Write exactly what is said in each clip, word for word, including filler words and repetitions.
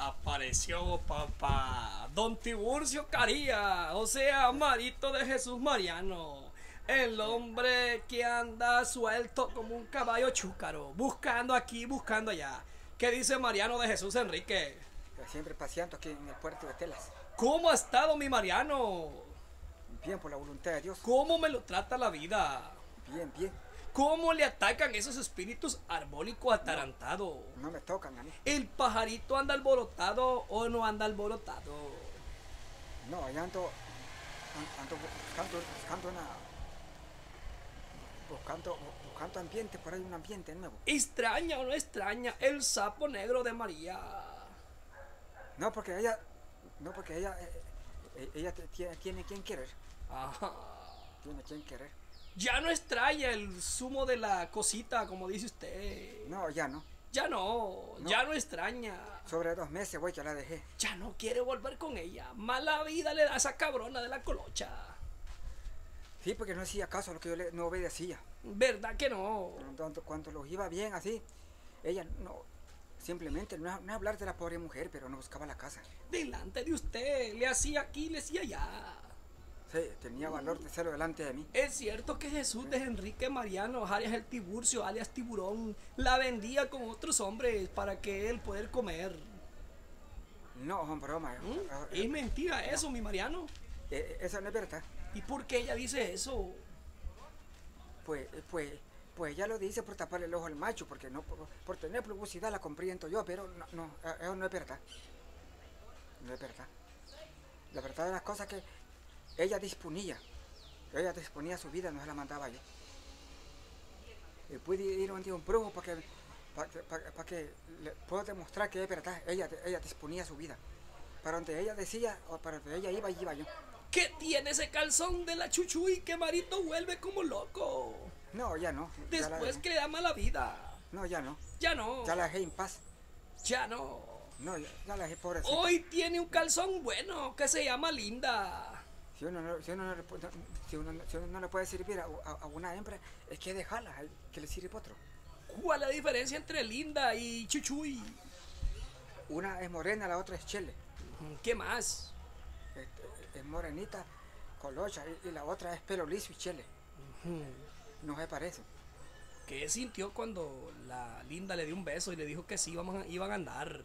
apareció papá Don Tiburcio Caría, o sea, Marito de Jesús Mariano, el hombre que anda suelto como un caballo chúcaro, buscando aquí, buscando allá. ¿Qué dice Mariano de Jesús Enrique? Siempre paseando aquí en el puerto de Telas. ¿Cómo ha estado mi Mariano? Bien, por la voluntad de Dios. ¿Cómo me lo trata la vida? Bien, bien. ¿Cómo le atacan esos espíritus arbólicos atarantados? No, no me tocan a mí. ¿El pajarito anda alborotado o no anda alborotado? No, allá ando, ando buscando, buscando una... Buscando, buscando ambiente, por ahí un ambiente nuevo. ¿Extraña o no extraña el sapo negro de María? No, porque ella... No, porque ella... Eh, ella tiene, tiene quien querer. Ajá. Tiene quien querer. Ya no extraña el zumo de la cosita, como dice usted. No, ya no. Ya no, no. Ya no extraña. Sobre dos meses, güey, ya la dejé. Ya no quiere volver con ella. Mala vida le da a esa cabrona de la colocha. Sí, porque no hacía caso a lo que yo le, no obedecía. ¿Verdad que no? Cuando, cuando los iba bien así, ella no, simplemente no, no hablar de la pobre mujer, pero no buscaba la casa. Delante de usted, le hacía aquí, le hacía allá. Sí, tenía valor de serlo delante de mí. Es cierto que Jesús sí. de Enrique Mariano, alias el Tiburcio, alias Tiburón, la vendía con otros hombres para que él pudiera comer. No, hombre, broma. ¿Mm? Es mentira eso, no. Mi Mariano. Eh, eso no es verdad. ¿Y por qué ella dice eso? Pues, pues, pues ella lo dice por taparle el ojo al macho, porque no, por, por tener publicidad la comprendo yo, pero no, no, eso no es verdad. No es verdad. La verdad de las cosas que ella disponía, ella disponía su vida, no se la mandaba yo. Y pude ir ante un brujo para que, para, para, para que le puedo demostrar que es verdad, ella, ella disponía su vida. Para donde ella decía, o para donde ella iba, iba yo. ¿Qué tiene ese calzón de la chuchuy que Marito vuelve como loco? No, ya no. Ya Después la... que le da mala vida. No, ya no. Ya no. Ya la dejé en paz. Ya no. No, ya, ya la dejé pobrecita. Hoy tiene un calzón bueno que se llama Linda. Si uno no, si uno no, si uno no, si uno no le puede servir a, a, a una hembra, es que dejarla, que le sirve otro. ¿Cuál es la diferencia entre Linda y chuchuy? Una es morena, la otra es chele. ¿Qué más? Es morenita, colocha, y, y la otra es pelo liso y chele. Uh-huh. No se parecen. ¿Qué sintió cuando la Linda le dio un beso y le dijo que sí, vamos a, iban a andar?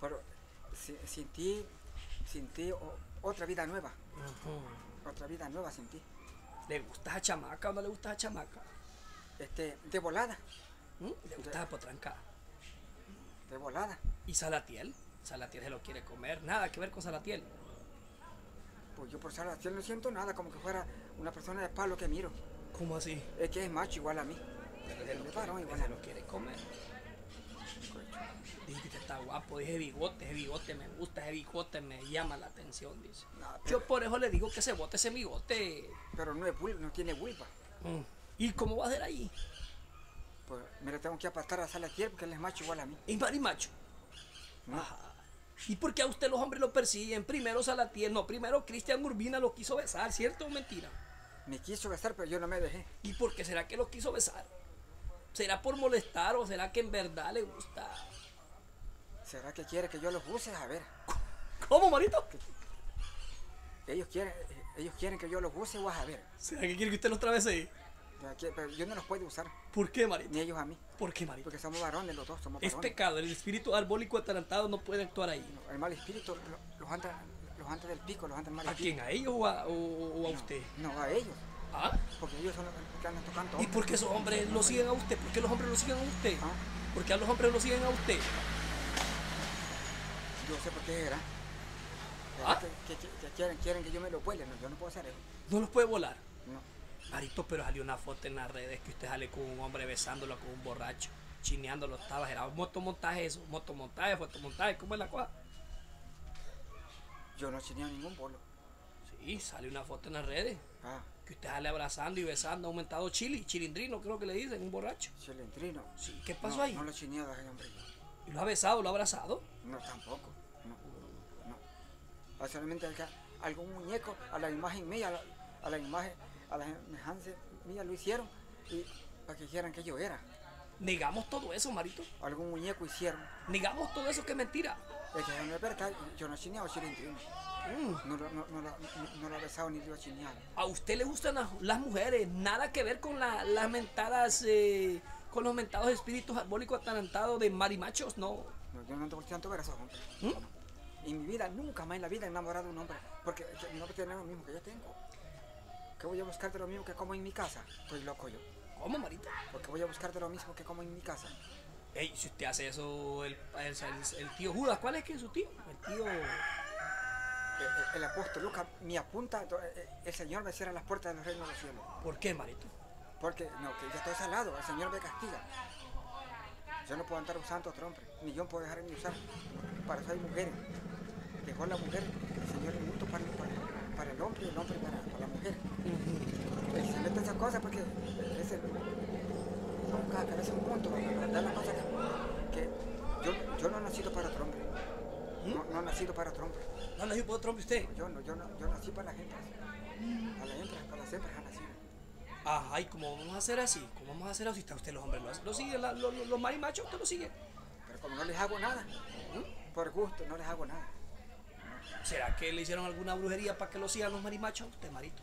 Pero si, sentí, sentí o, otra vida nueva. Uh-huh. Otra vida nueva sentí. ¿Le gusta a chamaca o no le gusta a chamaca? Este, de volada. ¿Mm? ¿Le gusta a potranca? De volada. ¿Y Salatiel? Salatiel se lo quiere comer, nada que ver con Salatiel. Pues yo por Salatiel no siento nada, como que fuera una persona de palo que miro. ¿Cómo así? Es que es macho igual a mí. Pero se lo, quiere, varón, igual se a mí. Lo quiere comer. Dije que está guapo, dije bigote, ese bigote me gusta, ese bigote me llama la atención, dice. No, pero... Yo por eso le digo que se bote ese bigote. Pero no es bul no tiene vulva. Mm. ¿Y cómo va a ser ahí? Pues mira, tengo que apartar a Salatiel porque él es macho igual a mí. ¿Y marimacho? No. Ajá. ¿Y por qué a usted los hombres lo persiguen? Primero Salatiel, no, primero Cristian Urbina lo quiso besar, ¿cierto o mentira? Me quiso besar, pero yo no me dejé. ¿Y por qué será que lo quiso besar? ¿Será por molestar o será que en verdad le gusta? ¿Será que quiere que yo los use? A ver. ¿Cómo, Marito? Ellos quieren, ellos quieren que yo los use, vas a ver. ¿Será que quiere que usted los travese? Pero yo no los puedo usar. ¿Por qué, Marito? Ni ellos a mí. ¿Por qué, Marito? Porque somos varones los dos, somos varones. Es pecado, el espíritu arbólico atarantado no puede actuar ahí. No, el mal espíritu lo, los anda los anda del pico, los anda mal. ¿A quién? ¿A ellos o a, o, o a no, usted? No, a ellos. ¿Ah? Porque ellos son los que andan tocando hombres. ¿Y por qué esos hombres lo siguen a usted? ¿Por qué los hombres lo siguen a usted? ¿Ah? ¿Por qué a los hombres lo siguen a usted? Yo sé por qué era. ¿Ah? Que, que, que quieren, quieren que yo me lo vuele, no, yo no puedo hacer eso. ¿No los puede volar? No. Marito, pero salió una foto en las redes que usted sale con un hombre besándolo con un borracho, chineándolo, estaba, era motomontaje eso, motomontaje, fotomontaje, ¿cómo es la cosa? Yo no chineo ningún bolo. Sí, sale una foto en las redes, ah. que usted sale abrazando y besando, aumentado chili, chilindrino creo que le dicen, un borracho. Chilindrino. Sí, ¿qué pasó no, ahí? No lo chineado ese hombre. ¿Y lo ha besado, lo ha abrazado? No, tampoco, no, no. Solamente algún muñeco, a la imagen mía, a la, a la imagen... a la semejanza mía lo hicieron y para que dijeran que yo era. Negamos todo eso, Marito. Algún muñeco hicieron. Negamos todo eso, que es mentira. Es que no es verdad, yo no he chineado chilindrina. Mm. No, no, no, no, no, no lo he besado ni lo he chineado. A usted le gustan las, las mujeres, nada que ver con la, las mentadas, eh, con los mentados espíritus arbólicos atarantados de marimachos, no. No, yo no ando volteando ver a esos hombres. ¿Mm? En mi vida, nunca más en la vida he enamorado de un hombre, porque no tiene lo mismo que yo tengo. ¿Qué voy a buscar de lo mismo que como en mi casa? Estoy loco yo. ¿Cómo, Marito? Porque voy a buscar de lo mismo que como en mi casa. Ey, si usted hace eso, el, el, el, el tío Judas, ¿cuál es que es su tío? El tío... El, el, el apóstol Lucas me apunta, el Señor me cierra las puertas de los reinos del cielo. ¿Por qué, Marito? Porque, no, que yo estoy salado, el Señor me castiga. Yo no puedo andar usando a otro hombre, ni yo puedo dejar de usar. Para eso hay mujeres. Mejor la mujer, el Señor es mucho para, para, para el hombre y el hombre para, para la mujer. Uh-huh. Se mete esas cosas porque es el... Cada cabeza un punto, ¿verdad? La cosa que, que yo, yo no he nacido para otro hombre. No, no he nacido para otro hombre. ¿No nací para otro hombre usted? No, yo no, yo no, yo nací para las hembras. Para las hembras, para las hembras han nacido. Ajá, ¿y cómo vamos a hacer así? ¿Cómo vamos a hacer así? ¿Está usted los hombres? ¿Lo, lo sigue? La, lo, lo, ¿Los marimachos usted lo sigue? Pero como no les hago nada, ¿eh? Por gusto, no les hago nada. ¿Será que le hicieron alguna brujería para que lo sigan los marimachos a usted, Marito?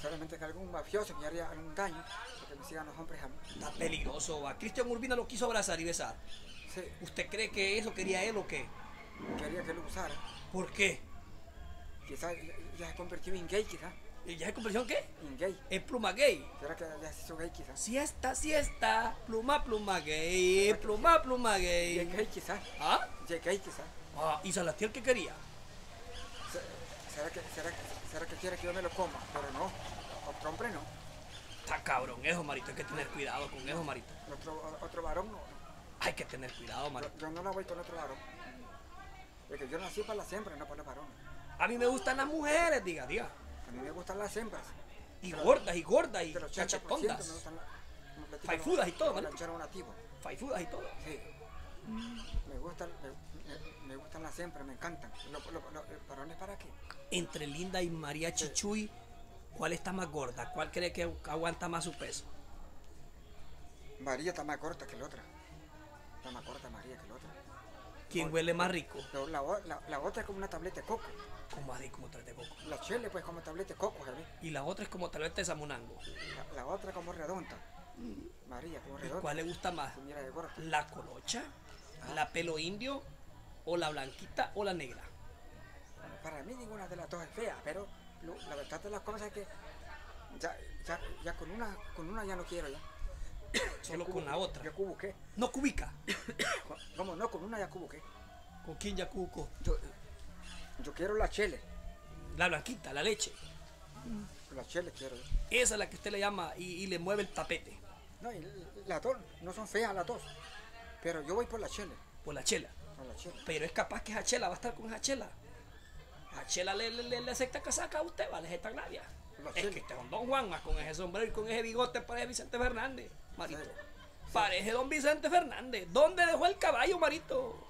Solamente que algún mafioso me haría algún daño, porque me sigan los hombres a mí. Está peligroso, va. Cristian Urbina lo quiso abrazar y besar. Sí. ¿Usted cree que eso quería él o qué? Quería que lo usara. ¿Por qué? Quizás ya se convirtió en gay, quizás. ¿Ya se convirtió en qué? En gay. ¿En pluma gay? ¿Será que ya se hizo gay, quizás? Sí está, sí está. Pluma, pluma gay, pluma, pluma gay. Ya gay, quizás. ¿Ah? Ya gay, quizás. Ah, ¿y Salatiel qué quería? ¿Será que, será, ¿Será que quiere que yo me lo coma? Pero no, otro hombre no. Está cabrón eso, Marito, hay que tener cuidado con eso, Marito. Otro, otro varón no. Hay que tener cuidado, Marito. Yo, yo no la voy con otro varón. Porque yo nací para las hembras, no para los varones. A mí me gustan las mujeres, diga, diga. A mí me gustan las hembras. Y pero, gordas, y gordas, y chachetondas. Me gustan la, faifudas y todo, Marito. Faifudas y todo. Sí. Me gustan, me, me gustan las hembras, me encantan. ¿Los lo, lo, varones para qué? Entre Linda y María Chichuy, ¿cuál está más gorda? ¿Cuál cree que aguanta más su peso? María está más corta que la otra. Está más corta María que la otra. ¿Quién o, huele más rico? La, la, la otra es como una tableta de coco. ¿Cómo así como tableta de coco? La chile pues como tableta de coco, Javier. Y la otra es como tableta de samunango. La, la otra como redonda. Mm. María como redonda. ¿Cuál le gusta más? ¿La colocha? Ah. ¿La pelo indio? ¿O la blanquita o la negra? Para mí ninguna de las dos es fea, pero lo, la verdad de las cosas es que ya, ya, ya con una con una ya no quiero ya. Solo cubo, con la otra. Ya cubuqué. ¿No cubica? ¿Cómo no? Con una ya cubuqué. ¿Con quién ya cubucó? Yo, yo quiero la chele. La blanquita, la leche. La chele quiero yo. Esa es la que usted le llama y, y le mueve el tapete. No, y las dos, no son feas las dos, pero yo voy por la chele. Por la chela. Por la chela. Pero es capaz que esa chela va a estar con esa chela. A Chela le, le, le acepta casaca a usted, ¿vale? Es esta glavia. Es que este don Juan, con ese sombrero y con ese bigote parece Vicente Fernández, Marito. Sí, sí. Parece don Vicente Fernández. ¿Dónde dejó el caballo, Marito?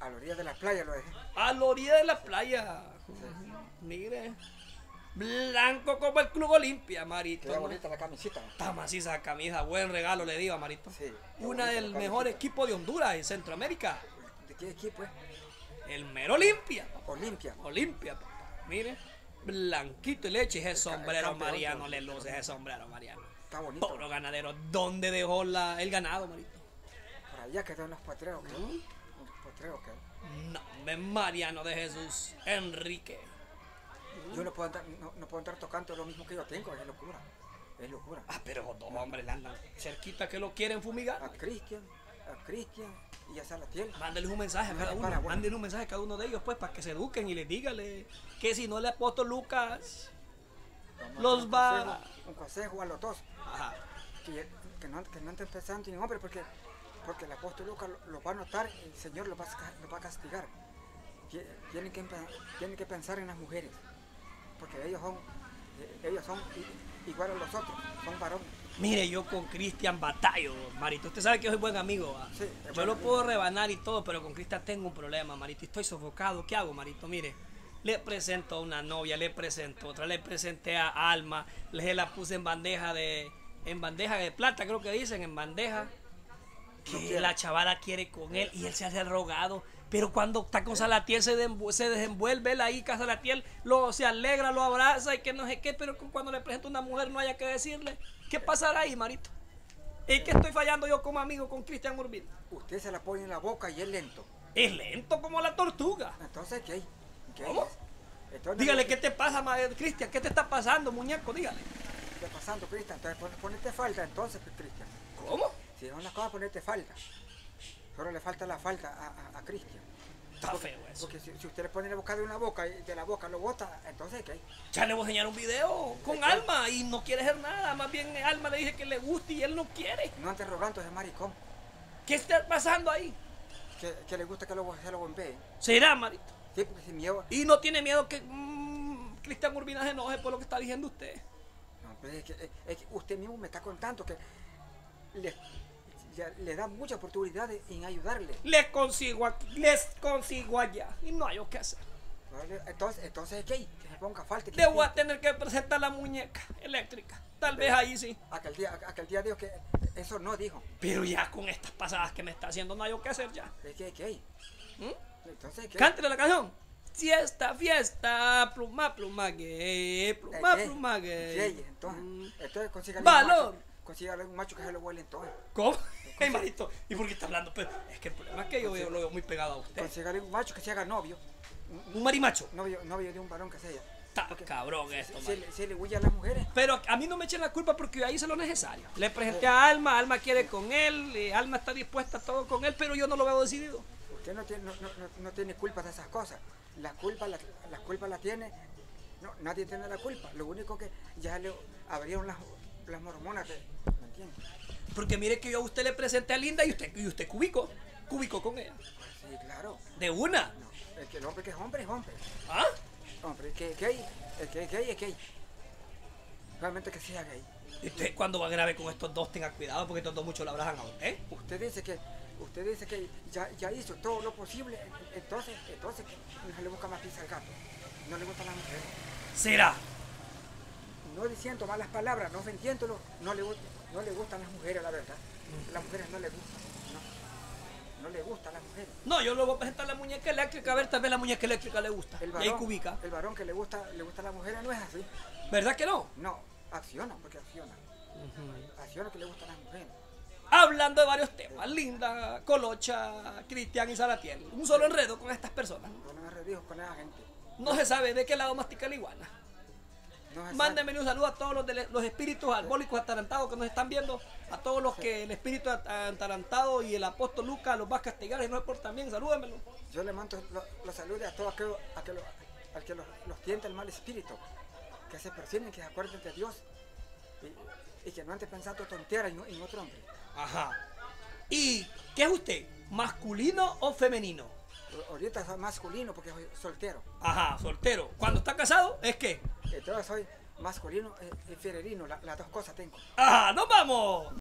A la orilla de la playa lo dejé. A la orilla de la sí. playa. Sí, sí. Mire. Blanco como el Club Olimpia, Marito. Qué bonita la camisita. Está maciza la camisa. Buen regalo le digo a Marito. Sí, una del mejor equipo de Honduras en Centroamérica. ¿De qué equipo es? El mero Olimpia. Olimpia. Olimpia, papá. Mire, blanquito y leche, ese sombrero Mariano, le luce ese sombrero Mariano. Está bonito. Todos los ganaderos, ¿dónde dejó la, el ganado, Marito? Por allá que están los potreos, ¿qué? ¿Mm? Los potreos, ¿qué? No, de Mariano de Jesús Enrique. Yo no puedo andar, no, no puedo andar tocando lo mismo que yo tengo, es locura. Es locura. Ah, pero los dos hombres andan cerquita que lo quieren fumigar. A Cristian, a Cristian. Y ya Salatiel. Mándenles un mensaje a cada uno. Bueno. Mándenle un mensaje a cada uno de ellos, pues, para que se eduquen y les dígale que si no el apóstol Lucas Vamos los un va. Consejo, un consejo a los dos. Ajá. Que, que, no, que no anden pensando ni hombre, porque, porque el apóstol Lucas lo, lo va a notar y el Señor lo va a, lo va a castigar. Tienen que, tienen que pensar en las mujeres, porque ellos son, ellos son igual a los otros, son varones. Mire, yo con Cristian batallo, Marito. Usted sabe que yo soy buen amigo. Sí, yo buen lo amigo. Puedo rebanar y todo, pero con Cristian tengo un problema, Marito. Estoy sofocado. ¿Qué hago, Marito? Mire, le presento a una novia, le presento otra, le presenté a Alma, le la puse en bandeja de en bandeja de plata, creo que dicen, en bandeja. que la chavala quiere con él y él se hace el rogado. Pero cuando está con Salatiel se, se desenvuelve él ahí, que Salatiel lo, se alegra, lo abraza y que no sé qué, pero cuando le presenta una mujer no haya que decirle. ¿Qué pasará ahí, Marito? ¿Y qué estoy fallando yo como amigo con Cristian Urbina? Usted se la pone en la boca y es lento. Es lento como la tortuga. Entonces, ¿qué hay? ¿Qué ¿Cómo? Entonces, dígale, ¿qué te pasa, Cristian? ¿Qué te está pasando, muñeco? Dígale. ¿Qué está pasando, Cristian? Entonces, ponete falda, entonces, Cristian. ¿Cómo? Si es una cosa, ponete falda. Solo le falta la falda a, a, a Cristian. Está porque, feo eso. Porque si, si usted le pone la boca de una boca y de la boca lo bota, entonces ¿qué? Ya le voy a enseñar un video con ¿qué? Alma y no quiere hacer nada. Más bien Alma le dice que le gusta y él no quiere. No antes rogando ese maricón. ¿Qué está pasando ahí? Que, que le gusta que lo, se lo bombeen. ¿Será, Marito? Sí, porque sin miedo. Y no tiene miedo que mmm, Cristian Urbina se enoje por lo que está diciendo usted. No, pero es que, es, es que usted mismo me está contando que le... le da muchas oportunidades en ayudarle. Les consigo aquí, les consigo allá y no hay lo que hacer. Entonces, entonces ¿qué? Que se ponga falta. Le voy a tener que presentar la muñeca eléctrica. Tal vez ahí sí. Aquel día, aquel día dijo que eso no dijo. Pero ya con estas pasadas que me está haciendo no hay lo que hacer ya. ¿Qué? ¿Qué? ¿Mm? Entonces, ¿qué? Cántale la canción. Fiesta, fiesta, pluma, pluma, gay, pluma, ¿qué? Pluma, gay. ¿Qué? Entonces, mm. entonces consigue valor. Consígale un macho que se lo huele entonces. ¿Cómo? Hey, Marito, ¿y por qué está hablando? Pero es que el problema es que yo, yo lo veo muy pegado a usted. Consígale un macho que se haga novio. ¿Un marimacho? Novio, novio de un varón que se haya. Está cabrón esto, se, se, se le huye a las mujeres. Pero a mí no me echen la culpa porque yo ahí hice lo necesario. Le presenté eh. a Alma, Alma quiere con él, eh, Alma está dispuesta a todo con él, pero yo no lo veo decidido. Usted no tiene, no, no, no tiene culpa de esas cosas. La culpa la, la, culpa la tiene... No, nadie tiene la culpa. Lo único que ya le abrieron las... las mormonas, ¿me entiendes? Porque mire que yo a usted le presenté a Linda y usted, y usted cubicó, cubicó con ella. Sí, claro. ¿De una? No, el, que el hombre que es hombre es hombre. ¿Ah? Hombre, el que es gay, el que es gay es gay. Realmente que sea gay. Y usted cuando va grave con estos dos tenga cuidado porque estos dos mucho la abrazan a usted. Usted dice que, usted dice que ya, ya hizo todo lo posible, entonces, entonces no le busca más pizza al gato, no le gusta la mujer. ¿Será? No diciendo malas palabras, no ofendiéndolo, no le, no le gustan las mujeres, la verdad. Las mujeres no le gustan, no, no le gustan las mujeres. No, yo le voy a presentar la muñeca eléctrica, a ver, tal vez la muñeca eléctrica le gusta. El varón, y ahí cubica. El varón que le gusta, le gusta a las mujeres no es así. ¿Verdad que no? No, acciona, porque acciona. Uh-huh. Acciona que le gustan las mujeres. Hablando de varios temas, sí. Linda, Colocha, Cristian y Salatiel. Un solo enredo con estas personas. Un solo enredo con esa gente. No se sabe de qué lado mastica la iguana. No, mándenme un saludo a todos los, de, los espíritus albólicos atarantados que nos están viendo, a todos los que el espíritu atarantado y el apóstol Lucas los va a castigar y no es por también, salúdenmelo. Yo le mando los lo saludos a todos aquellos a que, lo, a que los, los tienta el mal espíritu, que se persiguen, que se acuerden de Dios y, y que no anden pensando tonteras en, en otro hombre. Ajá. ¿Y qué es usted? ¿Masculino o femenino? Ahorita soy masculino porque soy soltero. Ajá, soltero. ¿Cuando está casado es qué? Entonces soy masculino y femenino, la, las dos cosas tengo. ¡Ah, nos vamos!